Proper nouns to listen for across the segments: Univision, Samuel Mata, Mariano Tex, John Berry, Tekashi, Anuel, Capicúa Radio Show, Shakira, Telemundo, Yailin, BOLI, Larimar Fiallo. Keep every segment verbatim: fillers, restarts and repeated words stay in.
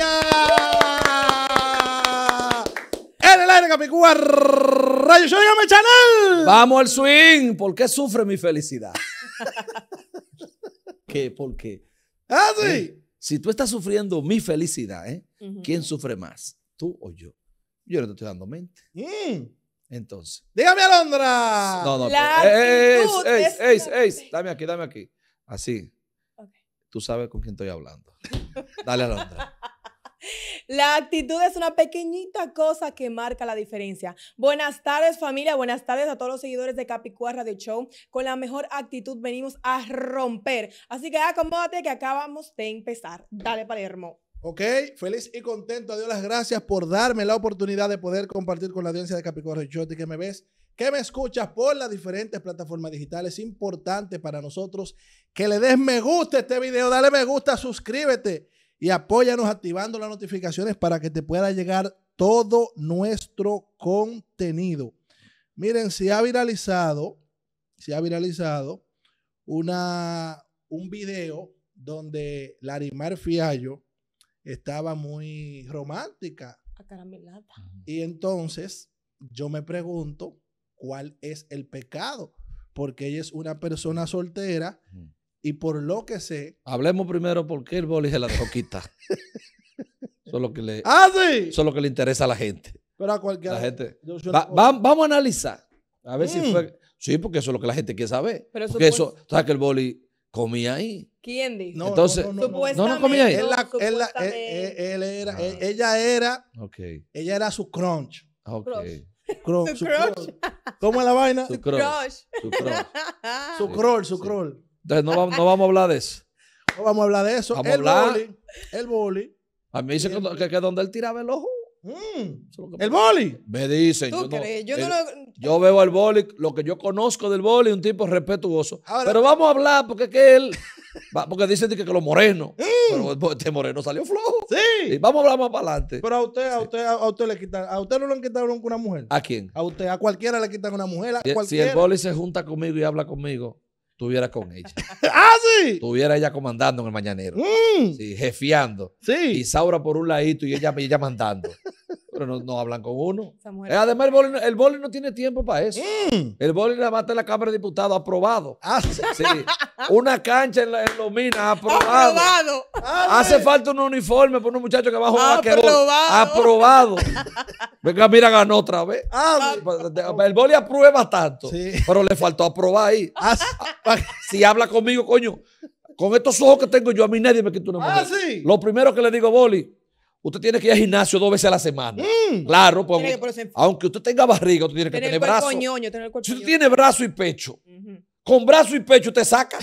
allá. En el aire, Capicúa Radio Show, dígame, Chanel. Vamos al swing. ¿Por qué sufre mi felicidad? ¿Qué? ¿Por qué? Ah, sí. Eh, si tú estás sufriendo mi felicidad, ¿eh? Uh-huh. ¿Quién sufre más? ¿Tú o yo? Yo no te estoy dando mente. Mm. Entonces. Dígame, Alondra. No, no. Ey, ey, ey, ey. Dame aquí, dame aquí. Así. Okay. Tú sabes con quién estoy hablando. Dale, Alondra. La actitud es una pequeñita cosa que marca la diferencia. Buenas tardes, familia. Buenas tardes a todos los seguidores de Capicúa Radio Show. Con la mejor actitud venimos a romper. Así que acomódate que acabamos de empezar. Dale, Palermo. Ok, feliz y contento. Dios las gracias por darme la oportunidad de poder compartir con la audiencia de Capicúa Radio Show, que me ves, que me escuchas por las diferentes plataformas digitales. Es importante para nosotros que le des me gusta a este video, dale me gusta, suscríbete y apóyanos activando las notificaciones para que te pueda llegar todo nuestro contenido. Miren, se ha viralizado, se ha viralizado una, un video donde Larimar Fiallo estaba muy romántica. Acaramelada. Y entonces yo me pregunto cuál es el pecado, porque ella es una persona soltera y por lo que sé... Hablemos primero por qué el boli se la toquita. Eso es lo que le... ¡Ah, sí! Eso es lo que le interesa a la gente. Pero a cualquiera... La gente... Va, va, vamos a analizar. A ver mm. si fue... Sí, porque eso es lo que la gente quiere saber. Pero porque eso... Pues... eso ¿Sabes que el boli comía ahí? ¿Quién dijo? No, entonces, no, no, no, no, no comía ahí. Él la, él la, él, él era, ah. él, ella era, okay. ella era su crunch. Okay. Crunch. Su, su crunch. crunch. ¿Cómo es la vaina? Su crunch. Su crunch. Su crunch, su crunch. Entonces no, no vamos a hablar de eso. No vamos a hablar de eso. Vamos el a hablar. Boli, el boli. A mí me dicen que, que donde él tiraba el ojo. Mm, el boli. Me dicen. Yo, no, yo, el, no lo... yo veo al boli, lo que yo conozco del boli, un tipo respetuoso. Ahora, pero vamos a hablar porque que él, va, porque dicen que, que los morenos, mm. pero este moreno salió flojo. Sí. Y vamos a hablar más para adelante. Pero a usted, a sí. usted, a, a usted le quitan, a usted no le han quitado nunca una mujer. ¿A quién? A usted, a cualquiera le quitan una mujer. A si, cualquiera. Si el boli se junta conmigo y habla conmigo, estuviera con ella. ¡Ah, sí! Estuviera ella comandando en el mañanero. Mm. Sí, jefiando. Sí. Y Saura por un ladito y ella, ella mandando. Pero no, no hablan con uno. Eh, además, el boli, el boli no tiene tiempo para eso. Mm. El boli nada más está en la Cámara de Diputados, aprobado. Ah, sí. Sí. Una cancha en, la, en Lomina, aprobado. Aprobado. Ah, hace sí. falta un uniforme para unos muchachos que va a jugar. Aprobado. Aprobado. Venga, mira, ganó otra vez. Ah, el boli aprueba tanto. Sí. Pero le faltó aprobar ahí. Ah, si habla conmigo, coño, con estos ojos que tengo yo, a mí nadie me quita una mujer. Ah, sí. Lo primero que le digo, boli, usted tiene que ir al gimnasio dos veces a la semana. Mm. Claro, porque aunque usted tenga barriga, usted tiene que tener brazo. Ñoño, tener el si usted tiene brazo y pecho, uh-huh. con brazo y pecho usted saca.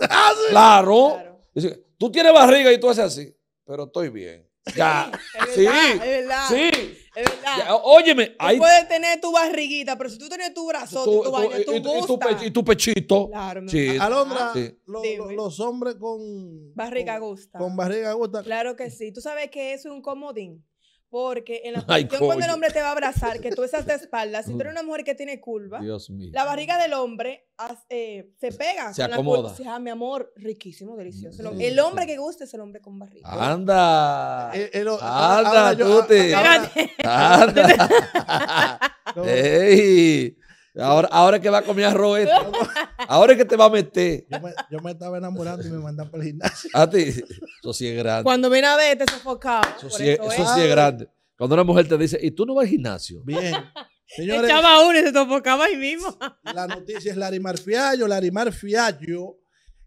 Ah, sí. Claro. claro. Dice, tú tienes barriga y tú haces así, pero estoy bien. Ya. Es verdad, sí. Es verdad. Sí. Es verdad. Ya, óyeme. Tú hay... puedes tener tu barriguita, pero si tú tienes tu brazo, tu, tu vaina, tu, y, tu, y, tu pe, y tu pechito. Claro, sí. Alondra, sí. Lo, sí, lo, los hombres con... Barriga gusta. Con barriga gusta. Claro que sí. Tú sabes que eso es un comodín. Porque en la posición cuando el hombre te va a abrazar, que tú estás de espaldas, si tú eres una mujer que tiene curva, Dios mío. La barriga del hombre eh, se pega. Se acomoda. La ah, mi amor, riquísimo, delicioso. Sí, el hombre sí. que gusta es el hombre con barriga. Anda. El, el, el, anda, Tuti. Anda. Ey. Ahora, ahora es que va a comer arroz. Ahora es que te va a meter. Yo me, yo me estaba enamorando y me mandan para el gimnasio. A ti, eso sí es grande. Cuando viene a ver, te sofocaba. Eso, sí, eso, eso es. sí es grande. Cuando una mujer te dice, ¿y tú no vas al gimnasio? Bien. Señores, echaba uno y se sofocaba ahí mismo. La noticia es Larimar Fiallo. Larimar Fiallo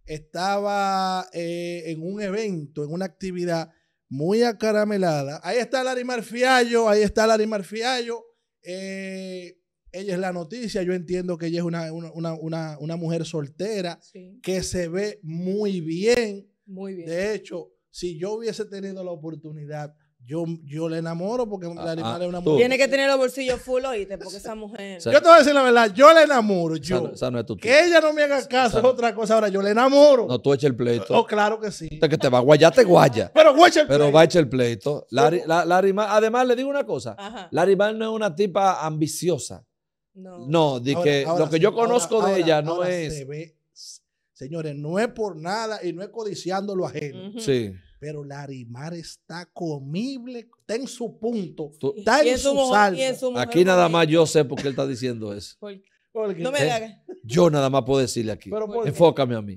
estaba eh, en un evento, en una actividad muy acaramelada. Ahí está Larimar Fiallo, ahí está Larimar Fiallo. Eh... Ella es la noticia. Yo entiendo que ella es una, una, una, una mujer soltera sí. que se ve muy bien. Muy bien. De hecho, si yo hubiese tenido la oportunidad, yo, yo le enamoro porque ah, Larimar ah, es una mujer. Tiene que tener los bolsillos full, oíste, porque esa mujer... Yo te voy a decir la verdad, yo la enamoro. Yo. Esa no, esa no es tu que ella no me haga caso es otra cosa. Ahora, yo le enamoro. No, tú echa el pleito. Oh, claro que sí. Que te va a guayar, te guaya. Pero guacha el pleito. Pero va a echar el pleito. Larimar, la, Larimar, además, le digo una cosa. Ajá. Larimar no es una tipa ambiciosa. No, no de ahora, que ahora, lo que yo conozco ahora, de ahora, ella no ahora es... Se ve, señores, no es por nada y no es codiciando lo ajeno. Uh-huh. Sí. Pero Larimar está comible, está en su punto, ¿Tú? está en su, su saldo. Aquí nada más yo sé por qué él está diciendo eso. ¿Por qué? ¿Por qué? No me ¿Eh? Yo nada más puedo decirle aquí. Enfócame a mí.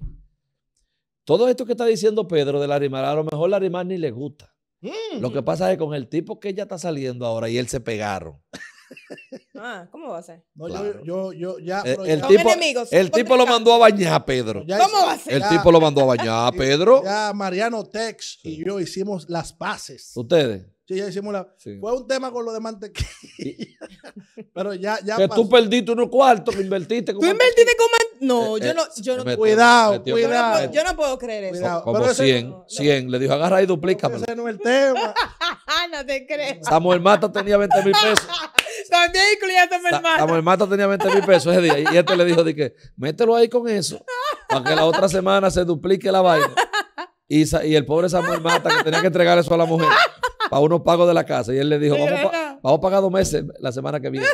Todo esto que está diciendo Pedro de Larimar, a lo mejor Larimar ni le gusta. Mm. Lo que pasa es que con el tipo que ella está saliendo ahora y él se pegaron. Ah, ¿cómo va a ser? No, claro. yo, yo, yo, ya, el, el ya. tipo, enemigos, el tipo lo mandó a bañar, Pedro. Ya, ¿Cómo va a ser? El ya, tipo lo mandó a bañar, Pedro. Ya Mariano Tex sí. y yo hicimos las paces. ¿Ustedes? Sí, ya hicimos la... Sí. Fue un tema con lo de mantequilla. Sí. Pero ya, ya que pasó. Tú perdiste unos cuartos que invertiste con... ¿Tú invertiste con mantequilla? No, eh, yo no... Yo no metió, cuidado, metió, cuidado. Yo no, yo no puedo creer eso. Cuidado. Como pero cien, no, cien. No. Le dijo, agarra y duplícame. Ese no es el tema. No te crees. Samuel Mata tenía veinte mil pesos. También incluía a Samuel Mata. Samuel Mata tenía veinte mil pesos ese día. Y este le dijo, de que, mételo ahí con eso. Para que la otra semana se duplique la vaina. Y, y el pobre Samuel Mata que tenía que entregar eso a la mujer. Para unos pagos de la casa. Y él le dijo, vamos, pa vamos a pagar dos meses la semana que viene.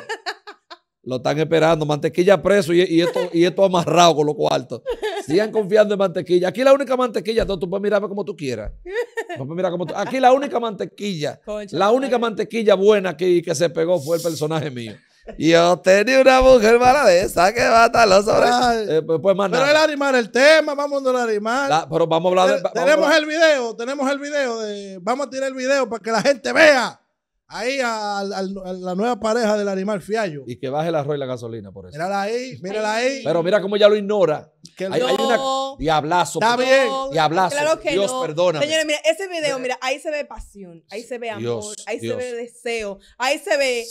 Lo están esperando. Mantequilla preso y, y, esto, y esto amarrado con los cuartos. Sigan confiando en Mantequilla. Aquí la única mantequilla, tú, tú puedes mirarme como tú quieras. Tú puedes mirar como tú. Aquí la única mantequilla, Concha, la única mantequilla buena que, que se pegó fue el personaje mío. Yo tenía una mujer mala de esa que va a estar los sobre. Eh, pues, pues, más pero nada. El animal, el tema, vamos a animar. La, pero vamos a hablar de, tenemos hablar? el video, tenemos el video. De, vamos a tirar el video para que la gente vea ahí a, a, a la nueva pareja del Larimar Fiallo. Y que baje el arroz y la gasolina por eso. Mírala ahí, mírala ahí. Pero mira cómo ella lo ignora. Que hay, no. hay una diablazo. Está por, bien. Diablazo. Claro que Dios, no. perdóname. Señores, mira, ese video, mira, ahí se ve pasión, ahí se ve amor, Dios, ahí Dios. se ve deseo, ahí se ve...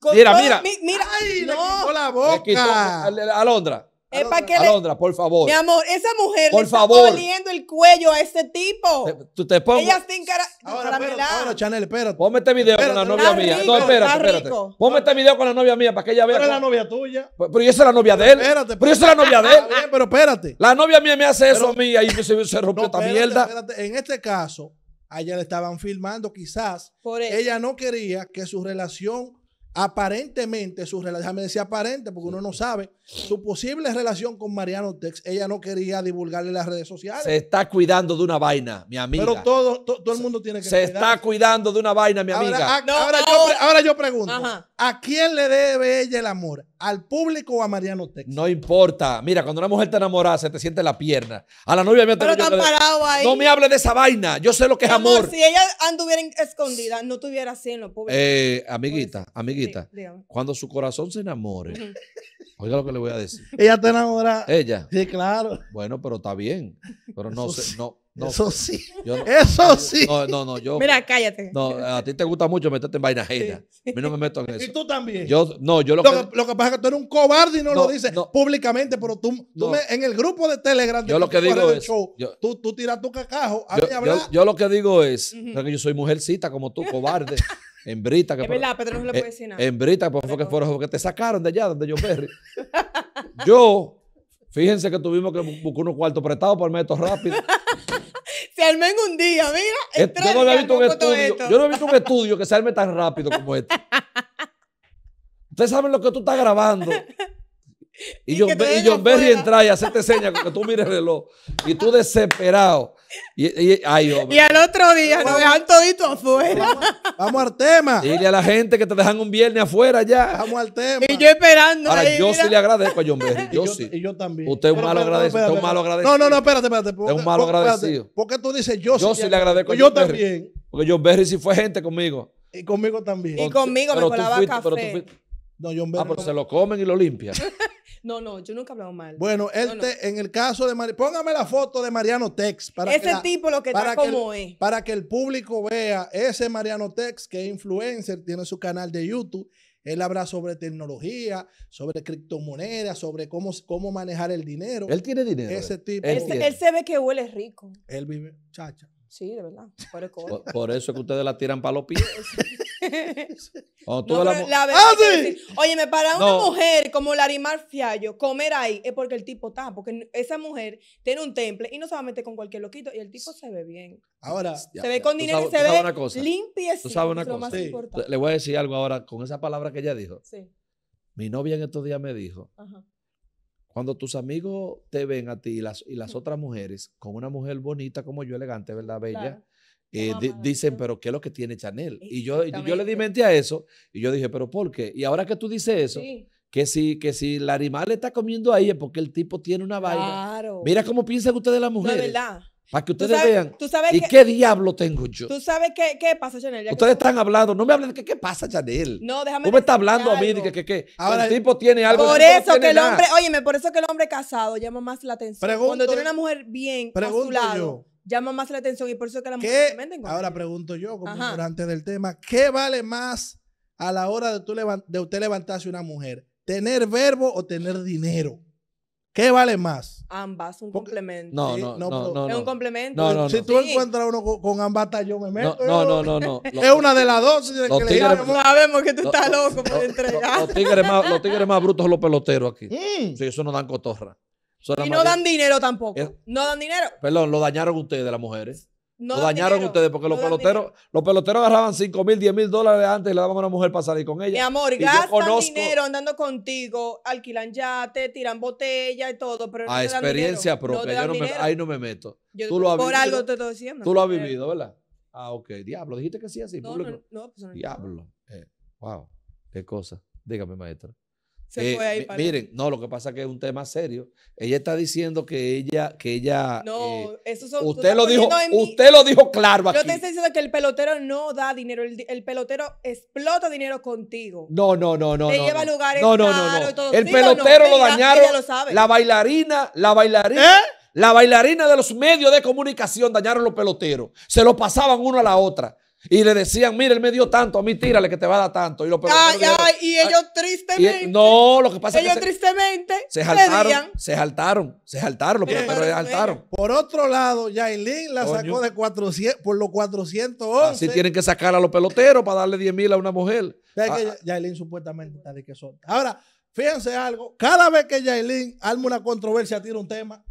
Con mira, todo, mira. Mi, mira. Ay, no. Le quitó la boca. Le quitó, Alondra. Alondra, eh, ¿para que Alondra le... por favor. Mi amor, esa mujer por le favor. está doliendo el cuello a ese tipo. Te, tú te pongo. Ella está encarada. Ahora, espérate, ahora, Chanel, espérate. Ponme este video espérate, con la novia rico, mía. No, espérate, espérate. Ponme este video con la novia mía para que ella vea. Pero es la novia tuya. Pero yo soy la novia de él. Espérate. Pero yo soy la novia de él. Pero espérate. La novia mía me hace eso a mí y se, se rompió no, esta espérate, mierda. Espérate. En este caso, allá le estaban filmando quizás. Por eso. Ella no quería que su relación... aparentemente su relación, déjame decir aparente porque uno no sabe, su posible relación con Mariano Tex, ella no quería divulgarle las redes sociales. Se está cuidando de una vaina, mi amiga. Pero todo, to, todo el mundo se, tiene que Se cuidarse. está cuidando de una vaina, mi amiga. Ahora, a, no, ahora, no. Yo, ahora yo pregunto, Ajá. ¿a quién le debe ella el amor? ¿Al público o a Mariano Tex? No importa. Mira, cuando una mujer te enamorada se te siente la pierna. A la novia mía te... Pero están parados ahí. No me hables de esa vaina. Yo sé lo que es amor. No, si ella anduviera escondida, no tuviera así en los pobres. Eh, amiguita, amiguita, sí, cuando su corazón se enamore, uh-huh. oiga lo que le voy a decir. Ella te enamora. Ella. Sí, claro. Bueno, pero está bien. Pero no sé, sí. no. No, eso sí, yo no, eso sí. No, no, no, yo. Mira, cállate. No, a ti te gusta mucho meterte en vainas ajenas. Sí. A mí no me meto en eso. Y tú también. Yo, no, yo lo, lo, que, que, lo que pasa es que tú eres un cobarde y no, no lo dices no, públicamente, pero tú, tú no. me, en el grupo de Telegram de yo lo que digo es, show, yo, tú, tú tiras tu cacajo. Yo, a yo, yo lo que digo es, uh -huh. que yo soy mujercita como tú, cobarde. Hembrita. Que es verdad, Pedro no se le puede decir nada. Hembrita, porque fue, fue, fue que te sacaron de allá, donde John Berry. Yo, fíjense que tuvimos que buscar unos cuartos prestados para el método rápido. Se armen un día, mira. Yo no, había visto un estudio, yo no he visto un estudio que se arme tan rápido como este. Ustedes saben lo que tú estás grabando. Y, y John, John Berry entra y hacerte señas con que tú mires el reloj. Y tú desesperado. Y, y, ay, hombre. Y al otro día nos dejan todito afuera. Vamos, vamos al tema. Dile a la gente que te dejan un viernes afuera ya. Vamos al tema. Y yo esperando. Ahora, ahí, yo mira. sí le agradezco a John Berry. Yo, yo sí. Y yo también. Usted es un malo agradecido. No, no, no, espérate, espérate. Porque, es un malo agradecido. ¿Por qué tú dices yo sí? Yo sí le agradezco a John Berry. Yo también. Porque John Berry sí fue gente conmigo. Y conmigo también. Y conmigo me colaba café. No, John Berry. Ah, pero se lo comen y lo limpian. No, no, yo nunca he hablado mal. Bueno, él no, no. Te, en el caso de Mariano, póngame la foto de Mariano Tex. Para ese que la, tipo lo que está como el, es. Para que el público vea ese Mariano Tex, que es influencer, tiene su canal de YouTube. Él habla sobre tecnología, sobre criptomonedas, sobre cómo, cómo manejar el dinero. Él tiene dinero. Ese tipo. Él, él, él se ve que huele rico. Él vive, chacha. Sí, de verdad. Por, por, por eso es que ustedes la tiran para los pies. No, la la verdad ¡Ah, sí! Oye, me para una no. mujer como Larimar Fiallo comer ahí es porque el tipo está, porque esa mujer tiene un temple y no se va a meter con cualquier loquito y el tipo se ve bien. Ahora se ya, ve con dinero sabes, y se ve limpiecito. Tú sabes una cosa. Sí. Le voy a decir algo ahora con esa palabra que ella dijo. Sí. Mi novia en estos días me dijo, Ajá. cuando tus amigos te ven a ti y las, y las otras mujeres con una mujer bonita como yo, elegante, ¿verdad? Bella. Claro. Eh, di, dicen, pero ¿qué es lo que tiene Chanel? Y yo, yo le di mente a eso y yo dije, pero ¿por qué? Y ahora que tú dices eso, sí. que, si, que si Larimar le está comiendo ahí es porque el tipo tiene una vaina. Claro. Mira cómo piensan ustedes las mujeres. No, de verdad. Para que ustedes sabes, vean, ¿y que, qué diablo tengo yo? ¿Tú sabes qué, qué pasa, Chanel? Ya ustedes que... están hablando, no me hablen de qué, qué pasa, Chanel. No, déjame ¿Cómo me está hablando algo. a mí de que, que, que ahora el tipo tiene algo? Por eso no que el nada. hombre, óyeme, por eso que el hombre casado llama más la atención. Pregunto, Cuando tiene una mujer bien a su lado, yo, llama más la atención y por eso que la mujer se Ahora pregunto yo, como ignorante del tema, ¿qué vale más a la hora de, tú levant, de usted levantarse una mujer? ¿Tener verbo o tener dinero? ¿Qué vale más? Ambas, un Porque, complemento. No, no, no, no, no. Es un complemento. No, no, no. Si tú sí. encuentras uno con, con ambas yo me meto. No, no, no, no, no. Es una de las dos. Los que tigres, le sabemos que tú lo, estás loco por lo, entregar. Lo, los, tigres más, los tigres más brutos son los peloteros aquí. Mm. Sí, eso no dan cotorra. Eso y no dan bien. dinero tampoco. ¿Eh? No dan dinero. Perdón, lo dañaron ustedes, las mujeres. No lo dañaron dinero, ustedes porque no los peloteros dinero. los peloteros agarraban cinco mil, diez mil dólares antes y le daban a una mujer para salir con ella. Mi amor, y gastan conozco... dinero andando contigo, alquilan yate, tiran botella y todo. Pero a no experiencia dan propia, no yo no me, ahí no me meto. Yo, tú lo por has algo vivido, te estoy diciendo. Tú lo has vivido, ¿verdad? Ah, ok. Diablo, dijiste que sí así, no, público. No, no, pues no, Diablo. Eh, wow, qué cosa. Dígame, maestra. Se eh, fue ahí para miren, no, lo que pasa es que es un tema serio. Ella está diciendo que ella, que ella. No, eh, eso son, usted lo dijo, usted mi, lo dijo claro aquí. Yo te estoy diciendo que el pelotero no da dinero, el, el pelotero explota dinero contigo. No, no, no, no. Te no, lleva no, a lugares no, no, no, no. Y todo. El ¿Sí pelotero no? lo dañaron. Ella, ella lo la bailarina, la bailarina. ¿Eh? La bailarina de los medios de comunicación dañaron los peloteros. Se lo pasaban uno a la otra. Y le decían, mira, él me dio tanto, a mí tírale que te va a dar tanto. Y, los ay, dieron, ay, y ellos ay, tristemente. Y el, no, lo que pasa ellos es que tristemente se jaltaron, se jaltaron, se jaltaron, los peloteros se jaltaron. Por otro lado, Yailin la Coño. sacó de cuatrocientos, por los cuatrocientos once. Así tienen que sacar a los peloteros para darle diez mil a una mujer. Ah, que Yailin supuestamente está de que son. Ahora, fíjense algo, cada vez que Yailin arma una controversia, tira un tema.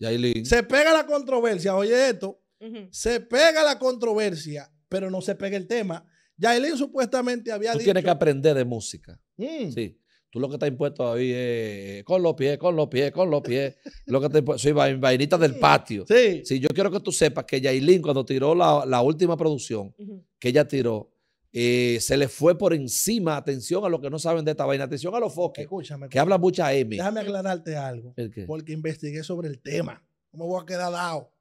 Yailin. Se pega la controversia, oye esto, uh-huh. se pega la controversia. Pero no se pega el tema. Yailin supuestamente había dicho... Tú tienes que aprender de música. Mm. Sí. Tú lo que estás impuesto ahí es con los pies, con los pies, con los pies. lo que te impuesto, soy vainita del patio. Sí. Sí, yo quiero que tú sepas que Yailin cuando tiró la, la última producción uh-huh. que ella tiró, eh, se le fue por encima, atención a los que no saben de esta vaina, atención a los foques, escúchame, que habla mucha M. Déjame aclararte algo. ¿El qué? Porque investigué sobre el tema. No me voy a quedar dado.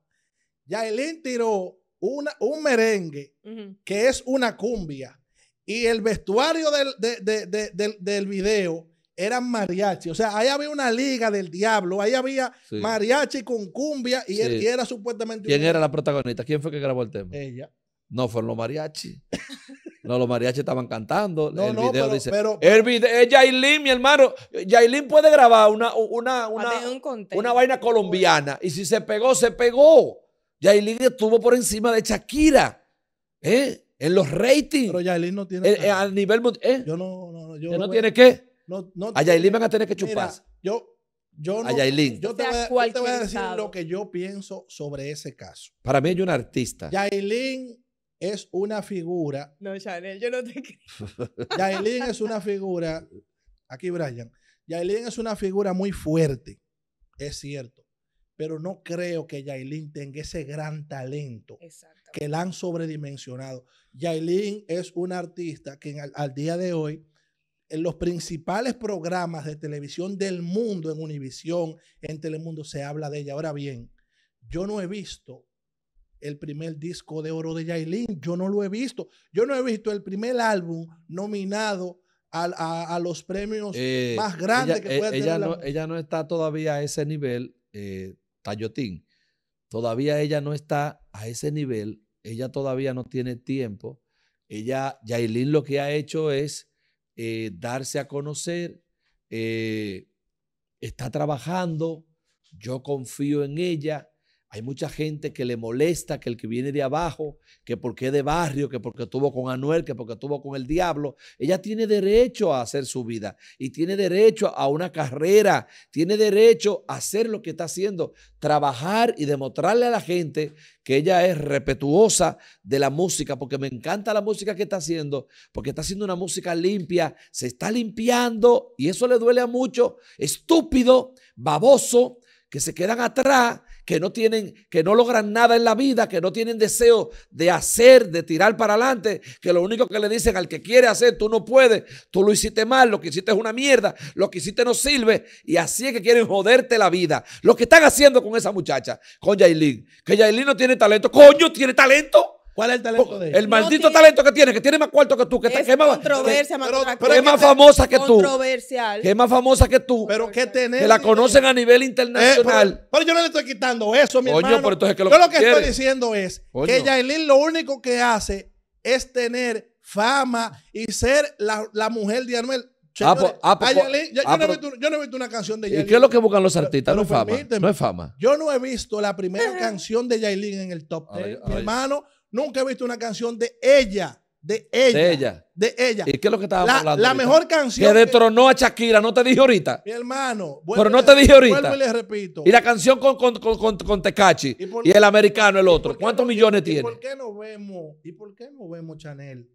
Yailin tiró... Una, un merengue uh-huh. que es una cumbia y el vestuario del, de, de, de, de, del video eran mariachi, o sea, ahí había una liga del diablo, ahí había sí. mariachi con cumbia y sí. él y era supuestamente... ¿Quién un... era la protagonista? ¿Quién fue que grabó el tema? Ella. No, fueron los mariachi. No, los mariachis estaban cantando. No, el no, video pero, dice. Pero, pero, el video, es Yailin, mi hermano. Yailin puede grabar una, una, una, un una vaina colombiana y si se pegó, se pegó. Yailin estuvo por encima de Shakira, ¿eh? En los ratings. Pero Yailin no tiene... Eh, eh, a nivel eh. Yo no... no yo ¿Que no tiene qué? No, no a Yailin van a tener que chuparse. Mira, yo, yo no... A Yailin. Yo te, voy a, yo te voy a decir lo que yo pienso sobre ese caso. Para mí ella es una artista. Yailin es una figura... No, Chanel, yo no te creo. Yailin es una figura... Aquí, Brian. Yailin es una figura muy fuerte. Es cierto. Pero no creo que Yailin tenga ese gran talento que la han sobredimensionado. Yailin es una artista que en al, al día de hoy, en los principales programas de televisión del mundo, en Univision, en Telemundo, se habla de ella. Ahora bien, yo no he visto el primer disco de oro de Yailin. Yo no lo he visto. Yo no he visto el primer álbum nominado A, a, a los premios eh, más grandes ella, que puede ella tener. No, la... Ella no está todavía a ese nivel, eh, Tayotín. Todavía ella no está a ese nivel. Ella todavía no tiene tiempo. Ella, Yailin lo que ha hecho es eh, darse a conocer. Eh, está trabajando. Yo confío en ella. Hay mucha gente que le molesta que el que viene de abajo, que porque es de barrio, que porque estuvo con Anuel, que porque estuvo con el diablo. Ella tiene derecho a hacer su vida y tiene derecho a una carrera, tiene derecho a hacer lo que está haciendo, trabajar y demostrarle a la gente que ella es respetuosa de la música, porque me encanta la música que está haciendo, porque está haciendo una música limpia, se está limpiando y eso le duele a muchos, estúpido, baboso, que se quedan atrás, que no tienen, que no logran nada en la vida, que no tienen deseo de hacer, de tirar para adelante, que lo único que le dicen al que quiere hacer, tú no puedes, tú lo hiciste mal, lo que hiciste es una mierda, lo que hiciste no sirve, y así es que quieren joderte la vida. Lo que están haciendo con esa muchacha, con Yailin, que Yailin no tiene talento, coño, tiene talento. ¿Cuál es el talento de ella? El maldito no, talento que tiene, que tiene más cuarto que tú, que, es está, que, más, controversia, que, pero, pero que es más famosa que tú. Controversial. Que es más famosa que tú. Pero que tenés. Que la conocen a nivel internacional. Eh, pero, pero yo no le estoy quitando eso, mi Coño, hermano. Pero es que lo yo lo que quiere. estoy diciendo es Coño. que Yailin lo único que hace es tener fama y ser la, la mujer de Anuel. Ah, po, ah, po, Yailin, yo, ah, yo, no he visto, yo no he visto una canción de Yailin. ¿Y qué es lo que buscan los artistas? Pero, pero no, es fama, no es fama. Yo no he visto la primera canción de Yailin en el top ten, mi hermano. Nunca he visto una canción de ella, de ella, de ella. De ella. ¿Y qué es lo que estábamos la, hablando? La ahorita? mejor canción. Que detronó a Shakira, no te dije ahorita. Mi hermano. Pero no te dije ahorita. Vuelvo y les repito. Y la canción con, con, con, con, con Tekashi y, y el americano, el otro. ¿Cuántos no, millones y, tiene? ¿Y por qué no vemos, y por qué no vemos, Chanel,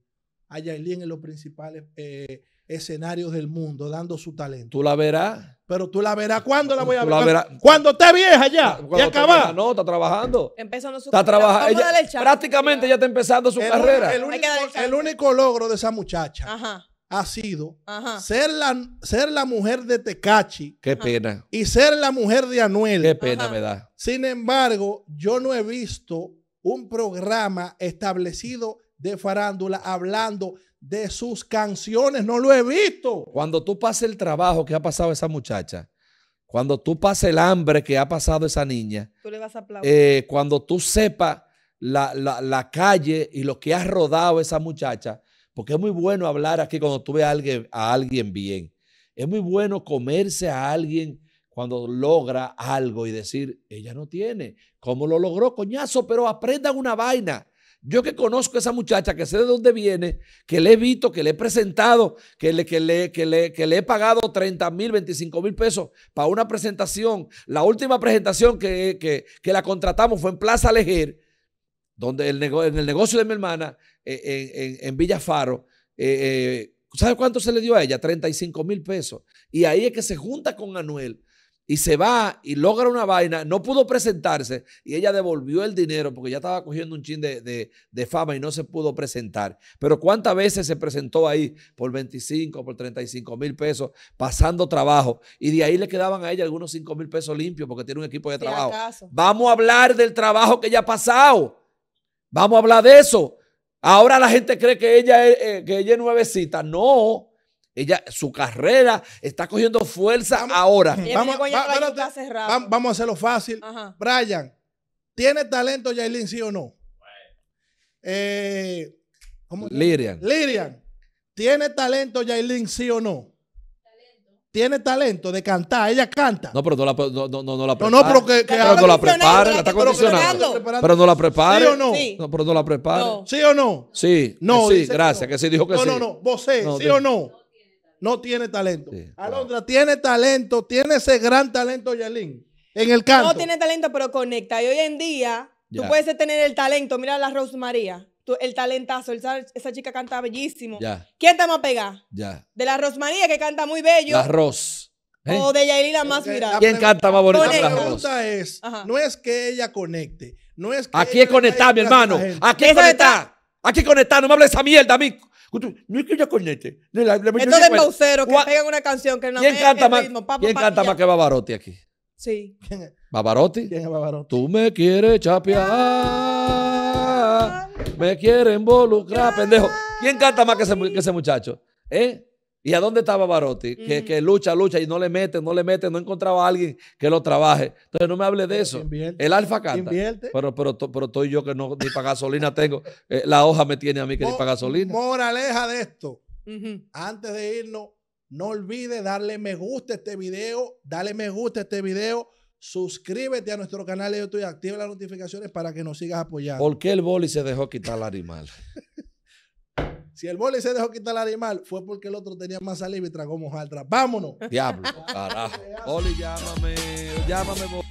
a Yailin en los principales eh, escenarios del mundo dando su talento? Tú la verás. Pero tú la verás. ¿Cuándo la voy a ver? Cuando esté vieja ya. Ya acabada. No, está trabajando. Empezando su carrera. Prácticamente ya está empezando su carrera. El único, el único logro de esa muchacha Ajá. ha sido Ajá. Ser, la, ser la mujer de Tekashi. Qué pena. Y ser la mujer de Anuel. Qué pena Ajá. me da. Sin embargo, yo no he visto un programa establecido de farándula hablando de sus canciones, no lo he visto. Cuando tú pases el trabajo que ha pasado esa muchacha, cuando tú pases el hambre que ha pasado esa niña, tú le vas a aplaudir. Eh, cuando tú sepas la, la, la calle y lo que has rodado esa muchacha, porque es muy bueno hablar aquí cuando tú ves a alguien, a alguien bien. Es muy bueno comerse a alguien cuando logra algo y decir, ella no tiene. ¿Cómo lo logró, coñazo? Pero aprendan una vaina. Yo que conozco a esa muchacha, que sé de dónde viene, que le he visto, que le he presentado, que le, que le, que le, que le he pagado treinta mil, veinticinco mil pesos para una presentación. La última presentación que, que, que la contratamos fue en Plaza Lejer, donde el nego, en el negocio de mi hermana, eh, en, en Villafaro. Eh, eh, ¿Sabes cuánto se le dio a ella? treinta y cinco mil pesos. Y ahí es que se junta con Anuel. Y se va y logra una vaina, no pudo presentarse y ella devolvió el dinero porque ya estaba cogiendo un chin de, de, de fama y no se pudo presentar. Pero ¿cuántas veces se presentó ahí por veinticinco, por treinta y cinco mil pesos, pasando trabajo? Y de ahí le quedaban a ella algunos cinco mil pesos limpios porque tiene un equipo de trabajo. Vamos a hablar del trabajo que ella ha pasado. Vamos a hablar de eso. Ahora la gente cree que ella, eh, que ella es nuevecita. No. Ella, su carrera está cogiendo fuerza vamos, ahora. Vamos, va, va, vamos a hacerlo fácil. Ajá. Brian, ¿tiene talento Yailin, sí o no? Eh, ¿cómo? Lirian. Lirian, ¿tiene talento Yailin, sí o no? Tiene talento de cantar, ella canta. No, pero no la no, no, no la prepara. No, no, pero que, que pero no la prepara, la está condicionando. Pero no la prepara. ¿Sí o no? Sí. No, pero no la prepara. No. ¿Sí o no? Sí. No, sí, gracias, que, no. que sí dijo que no, sí. No, no, no, vos sé, no, sí o no. No tiene talento. Sí, Alondra, wow. tiene talento, tiene ese gran talento Yailin en el canto. No tiene talento, pero conecta. Y hoy en día, ya. tú puedes tener el talento. Mira a la Rose María, tú, el talentazo. El, esa chica canta bellísimo. Ya. ¿Quién te va a pegar? Ya. De la Rose María, que canta muy bello. La Rose. ¿Eh? O de Yailin, la más mirada. ¿Quién canta más bonita? La pregunta es, Ajá. no es que ella conecte. No es que Aquí es conectar, mi hermano. Aquí es conectar. Aquí conectar. No me hables esa mierda, amigo. No es que yo conecte. Esto de pauseros que pegan una canción que no me encanta más. ¿Quién canta más que Bavarotti aquí? Sí. ¿Bavarotti? ¿Quién es Bavarotti? Tú me quieres chapear, me quieres involucrar, pendejo. ¿Quién canta más que ese, que ese muchacho? ¿Eh? ¿Y a dónde está Bavarotti? Mm. Que, que lucha, lucha y no le mete, no le mete, no encontraba a alguien que lo trabaje. Entonces no me hable de eso. Invierte, el Alfa canta. Invierte. Pero, pero, pero estoy yo que no, ni para gasolina tengo. Eh, la hoja me tiene a mí que Mo, ni para gasolina. Moraleja de esto. Uh-huh. Antes de irnos, no olvides darle me gusta a este video. Dale me gusta a este video. Suscríbete a nuestro canal de YouTube y activa las notificaciones para que nos sigas apoyando. ¿Por qué el boli se dejó quitar el animal? Si el boli se dejó quitar el animal, fue porque el otro tenía más saliva y tragó mojarra. ¡Vámonos! Diablo, carajo. Boli, llámame, llámame, boli.